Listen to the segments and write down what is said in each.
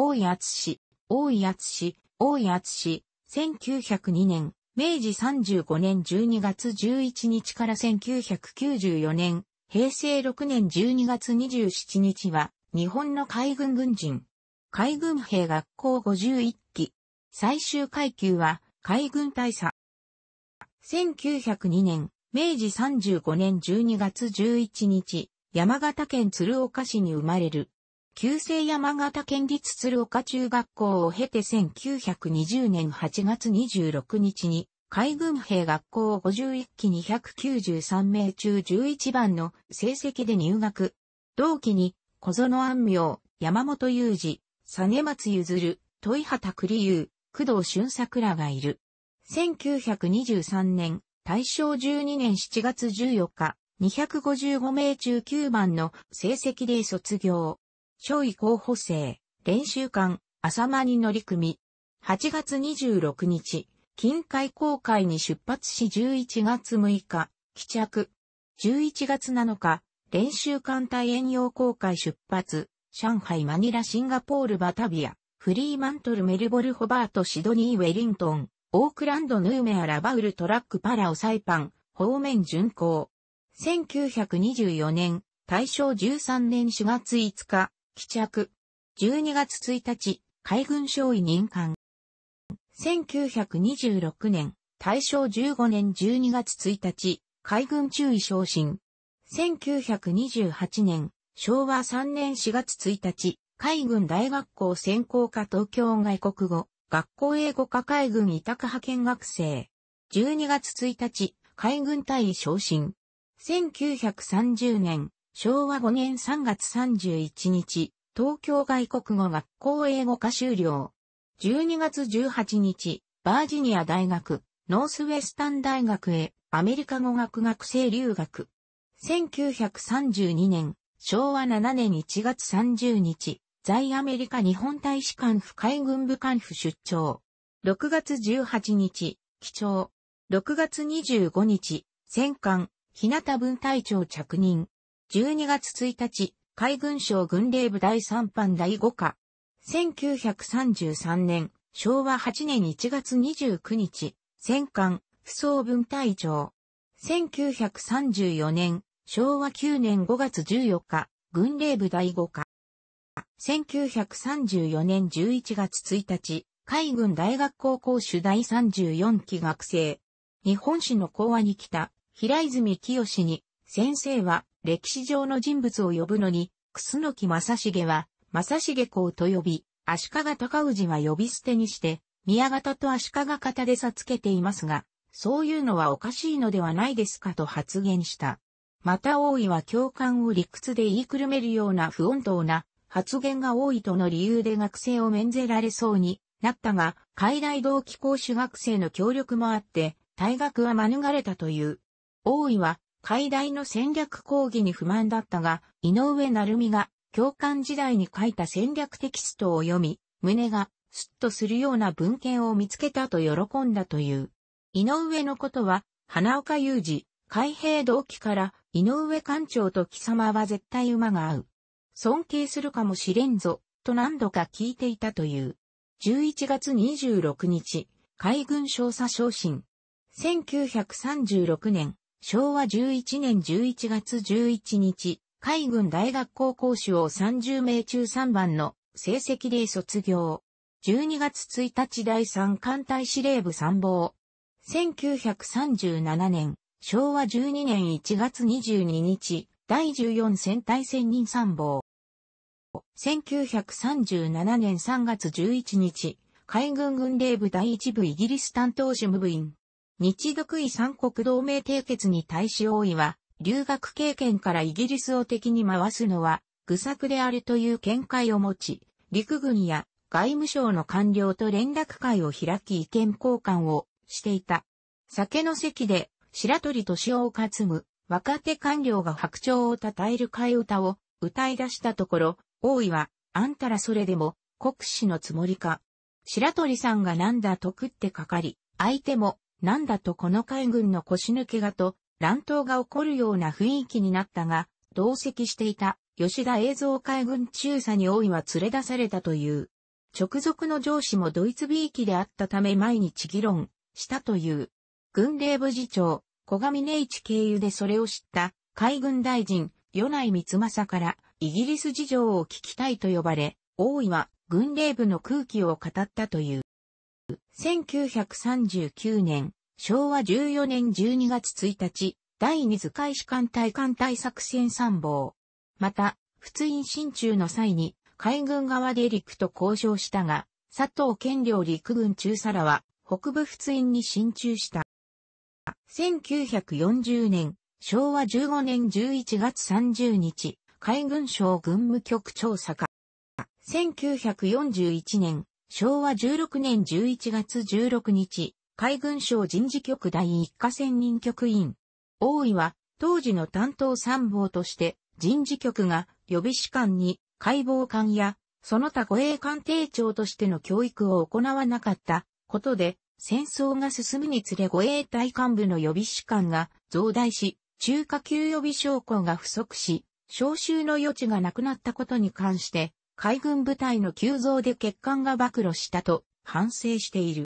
大井淳、1902年、明治35年12月11日から1994年、平成6年12月27日は、日本の海軍軍人。海軍兵学校51期。最終階級は、海軍大佐。1902年、明治35年12月11日、山形県鶴岡市に生まれる。旧制山形県立鶴岡中学校を経て1920年8月26日に、海軍兵学校51期293名中11番の成績で入学。同期に、小園安明、山本雄二、実松譲、戸井畑栗優、工藤俊作らがいる。1923年、大正12年7月14日、255名中9番の成績で卒業。少尉候補生、練習官、浅間に乗組。8月26日、近海航海に出発し11月6日、帰着。11月7日、練習艦隊遠洋航海出発。上海、マニラ、シンガポール、バタビア、フリーマントル、メルボル、ホバート、シドニー、ウェリントン、オークランド、ヌーメア、ラバウル、トラック、パラオ、サイパン、方面巡航。1924年、大正13年4月5日、帰着。12月1日、海軍少尉任官。1926年、大正15年12月1日、海軍中尉昇進。1928年、昭和3年4月1日、海軍大学校専攻科東京外国語、学校英語科海軍委託派遣学生。12月1日、海軍大尉昇進。1930年、昭和5年3月31日、東京外国語学校英語科修了。12月18日、バージニア大学、ノースウェスタン大学へ、アメリカ語学学生留学。1932年、昭和7年1月30日、在アメリカ日本大使館府海軍武官府出張。6月18日、帰庁。6月25日、戦艦、日向分隊長着任。12月1日、海軍省軍令部第3班第5課。1933年、昭和8年1月29日、戦艦、扶桑分隊長。1934年、昭和9年5月14日、軍令部第5課。1934年11月1日、海軍大学校講習第34期学生。日本史の講話に来た、平泉清に、先生は歴史上の人物を呼ぶのに、楠木正成は、正成公と呼び、足利尊氏は呼び捨てにして、宮方と足利方で差つけていますが、そういうのはおかしいのではないですかと発言した。また大井は教官を理屈で言いくるめるような不穏当な発言が多いとの理由で学生を免ぜられそうになったが、海外同期講習学生の協力もあって、退学は免れたという。大井は海大の戦略講義に不満だったが、井上成美が教官時代に書いた戦略テキストを読み、胸がスッとするような文献を見つけたと喜んだという。井上のことは、花岡雄二、海兵同期から、井上艦長と貴様は絶対馬が合う。尊敬するかもしれんぞ、と何度か聞いていたという。11月26日、海軍少佐昇進。1936年、昭和11年11月11日、海軍大学校講習を30名中3番の成績で卒業。12月1日第3艦隊司令部参謀。1937年、昭和12年1月22日、第14戦隊専任参謀。1937年3月11日、海軍軍令部第1部イギリス担当主務部員。日独伊三国同盟締結に対し大井は、留学経験からイギリスを敵に回すのは、愚策であるという見解を持ち、陸軍や外務省の官僚と連絡会を開き意見交換をしていた。酒の席で、白鳥敏夫を担ぐ、若手官僚が白鳥を称える替え歌を歌い出したところ、大井は、あんたらそれでも、国士のつもりか。白鳥さんがなんだと食ってかかり、相手も、なんだとこの海軍の腰抜けがと、乱闘が起こるような雰囲気になったが、同席していた、吉田栄三海軍中佐に大井は連れ出されたという。直属の上司もドイツびいきであったため毎日議論したという。軍令部次長、小上寧一経由でそれを知った海軍大臣、米内光政からイギリス事情を聞きたいと呼ばれ、大井は軍令部の空気を語ったという。1939年、昭和14年12月1日、第二次海士艦隊艦隊作戦参謀。また、仏印進駐の際に、海軍側で陸と交渉したが、佐藤健良陸軍中佐らは、北部仏印に進駐した。1940年、昭和15年11月30日、海軍省軍務局調査課。1941年、昭和16年11月16日、海軍省人事局第一課専任局員。大井は、当時の担当参謀として、人事局が予備士官に解剖官や、その他護衛艦艇長としての教育を行わなかったことで、戦争が進むにつれ護衛隊幹部の予備士官が増大し、中下級予備将校が不足し、招集の余地がなくなったことに関して、海軍部隊の急増で欠陥が暴露したと反省している。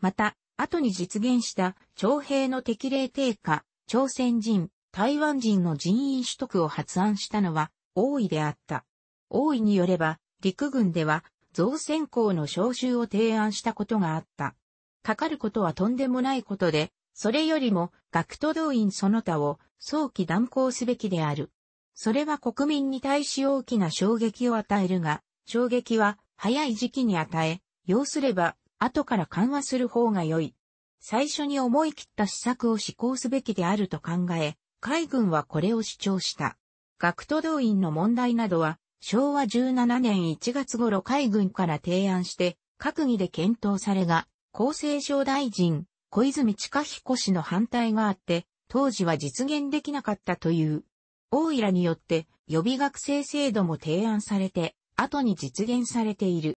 また、後に実現した徴兵の適齢低下、朝鮮人、台湾人の人員取得を発案したのは大井であった。大井によれば、陸軍では造船工の招集を提案したことがあった。かかることはとんでもないことで、それよりも学徒動員その他を早期断行すべきである。それは国民に対し大きな衝撃を与えるが、衝撃は早い時期に与え、要すれば後から緩和する方が良い。最初に思い切った施策を施行すべきであると考え、海軍はこれを主張した。学徒動員の問題などは、昭和17年1月頃海軍から提案して、閣議で検討されが、厚生省大臣、小泉親彦氏の反対があって、当時は実現できなかったという。大井らによって予備学生制度も提案されて、後に実現されている。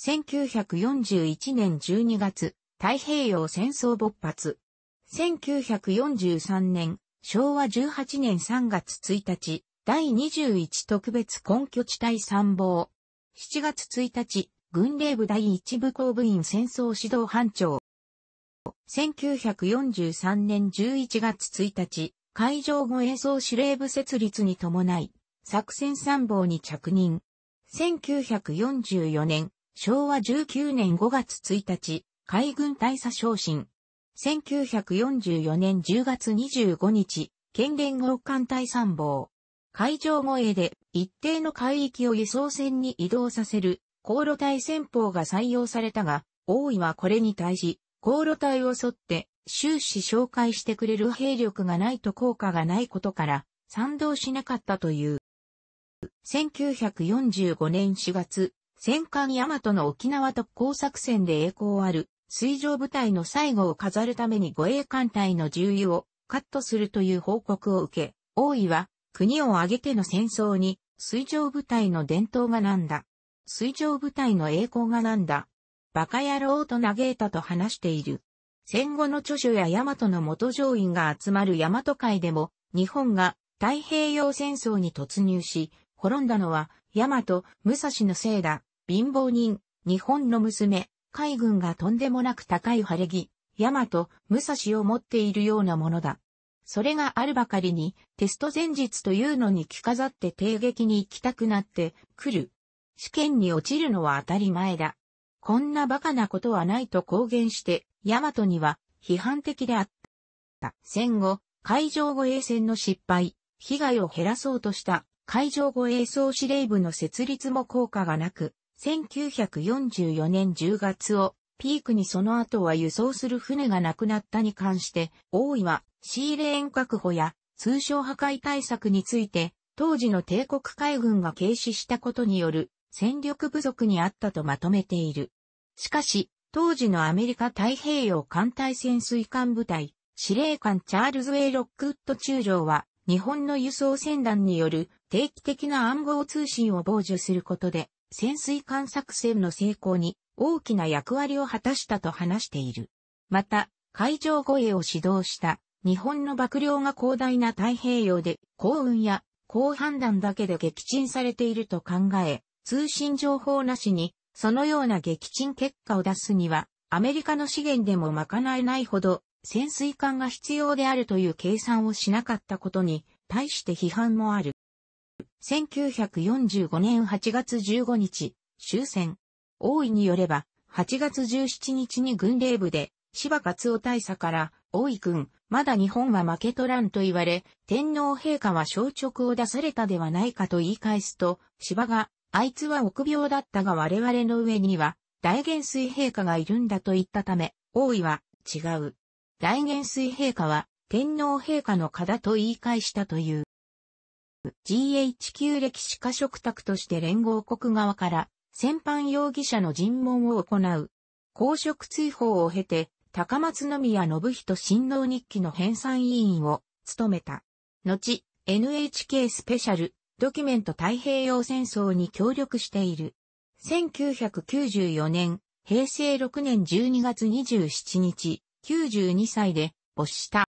1941年12月、太平洋戦争勃発。1943年、昭和18年3月1日、第21特別根拠地帯参謀。7月1日、軍令部第1部工部員戦争指導班長。1943年11月1日、海上護衛総司令部設立に伴い、作戦参謀に着任。1944年、昭和19年5月1日、海軍大佐昇進。1944年10月25日、県連合艦隊参謀。海上護衛で一定の海域を輸送船に移動させる航路隊戦法が採用されたが、大井はこれに対し、航路隊を沿って、終始紹介してくれる兵力がないと効果がないことから賛同しなかったという。1945年4月、戦艦大和の沖縄特攻作戦で栄光ある水上部隊の最後を飾るために護衛艦隊の重油をカットするという報告を受け、大井は国を挙げての戦争に水上部隊の伝統がなんだ。水上部隊の栄光がなんだ。バカ野郎と嘆いたと話している。戦後の著書や大和の元乗員が集まる大和会でも、日本が太平洋戦争に突入し、滅んだのは、大和、武蔵のせいだ、貧乏人、日本の娘、海軍がとんでもなく高い晴れ着、大和、武蔵を持っているようなものだ。それがあるばかりに、テスト前日というのに着飾って帝劇に行きたくなってくる。試験に落ちるのは当たり前だ。こんなバカなことはないと公言して、大和には批判的であった。戦後、海上護衛戦の失敗、被害を減らそうとした海上護衛総司令部の設立も効果がなく、1944年10月をピークにその後は輸送する船がなくなったに関して、大井はシーレーン確保や通商破壊対策について、当時の帝国海軍が軽視したことによる戦力不足にあったとまとめている。しかし、当時のアメリカ太平洋艦隊潜水艦部隊、司令官チャールズ・A・ロックウッド中将は、日本の輸送船団による定期的な暗号通信を傍受することで、潜水艦作戦の成功に大きな役割を果たしたと話している。また、海上護衛を指導した日本の幕僚が広大な太平洋で、幸運や好判断だけで撃沈されていると考え、通信情報なしに、そのような撃沈結果を出すには、アメリカの資源でも賄えないほど潜水艦が必要であるという計算をしなかったことに対して批判もある。1945年8月15日、終戦。大井によれば、8月17日に軍令部で、柴勝夫大佐から、大井君、まだ日本は負けとらんと言われ、天皇陛下は詔勅を出されたではないかと言い返すと、柴が、あいつは臆病だったが我々の上には、大元帥陛下がいるんだと言ったため、大井は、違う。大元帥陛下は、天皇陛下の蚊だと言い返したという。GHQ 歴史家嘱託として連合国側から戦犯容疑者の尋問を行う。公職追放を経て高松宮信人親王日記の編纂委員を務めた。後、NHK スペシャルドキュメント太平洋戦争に協力している。1994年、平成6年12月27日、92歳で没した。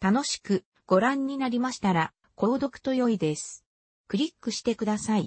楽しくご覧になりましたら、購読と良いです。クリックしてください。